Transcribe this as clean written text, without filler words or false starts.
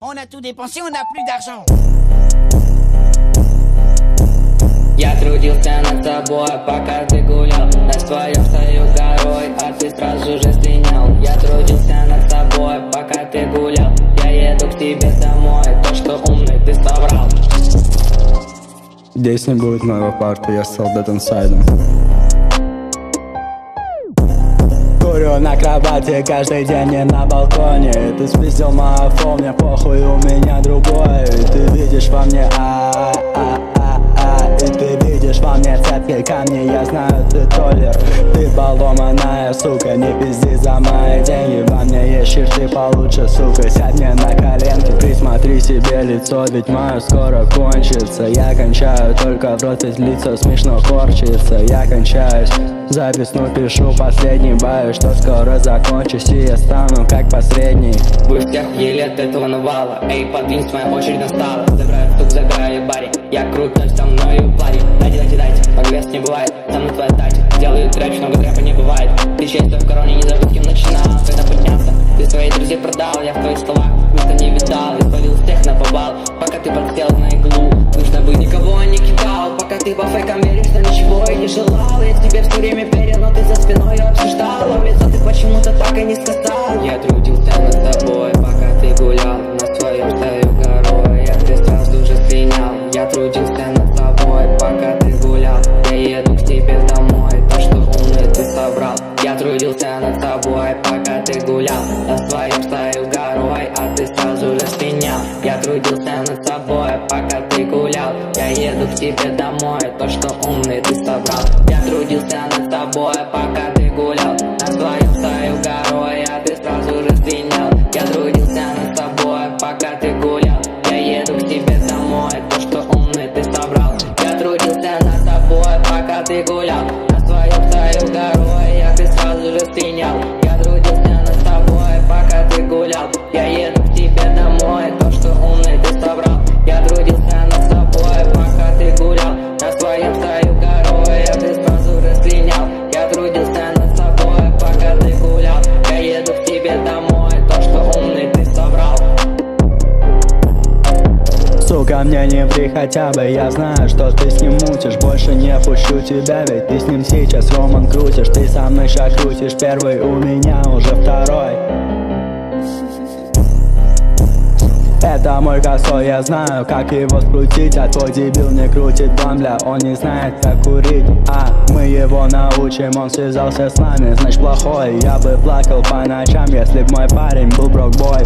On a tout dépensé, on n'a plus d'argent. Я трудился над тобой, пока ты гулял. Ночь твоя встает горой, а ты сразу же слинял. Я трудился над тобой, пока ты гулял. Я еду к тебе домой, то, что умный ты собрал. Здесь не будет моего парта, я стал дед-инсайдом. Курю на кровати каждый день и на балконе. Ты спиздил марафон, мне похуй, у меня другой. И ты видишь во мне И ты видишь во мне цепкие камни, я знаю, ты толер. Ты поломанная, сука, не пизди за мои деньги. Во мне есть черты получше, сука, сядь мне на коленки. Присмотри себе лицо, ведь мое скоро кончится. Я кончаю только в рот, ведь лицо смешно корчится. Я кончаюсь, записну, пишу последний, боюсь, что скоро закончусь, и я стану как посредний. Вы всех еле от этого навала, эй, подвинь, моя очередь настала. Забираю тут, забираю баре, я крутой, со мною парень. Дайте, дайте, прогресс не бывает, со мной твоя тачка. Делаю трэп, много трэпа не бывает. Ты честно в короне, не забудь, кем начинал. Когда поднялся, ты своих друзей продал. Я в твоих словах никто не видал, и свалил всех на побал, пока ты подсел на иглу. Нужно бы никого не кидал, пока ты по фейкам веришь, что ничего и не желал. Я тебе все время верил, но ты за спиной обсуждал. А в лицо ты почему-то так и не сказал. Я трудился над тобой, пока ты гулял. На своем стою горой, а ты сразу же слинял. Я трудился над тобой, пока ты гулял. Я еду к тебе домой, то, что умный ты собрал. Я трудился над тобой, пока ты гулял. На своем стою горой, а ты сразу же слинял. Я трудился над тобой, пока ты гулял. Я еду к тебе домой, то, что умный ты собрал. Я трудился над тобой, пока ты гулял. На своем стою горой, а ты сразу же слинял. Я трудился над тобой, пока ты гулял. Я еду к тебе домой, то, что умный ты собрал. Я трудился над тобой, пока ты гулял. На своем стою горой, а ты сразу же слинял. Я трудился над тобой, пока ты гулял. Я еду к тебе домой, то, что умный ты собрал. Я трудился над тобой, пока ты гулял. На своем стою горой, а ты сразу же слинял. Я трудился над тобой, пока ты гулял. Я еду к тебе домой, то, что умный ты собрал. Сука, мне не ври хотя бы, я знаю, что ты с ним мутишь. Больше не пущу тебя, ведь ты с ним сейчас роман крутишь. Ты со мной шаг крутишь первый, у меня уже второй. Это мой косой, я знаю, как его скрутить. А твой дебил не крутит блан, бля, он не знает, как курить. Мы его научим, он связался с нами, значит плохой. Я бы плакал по ночам, если б мой парень был брокбой.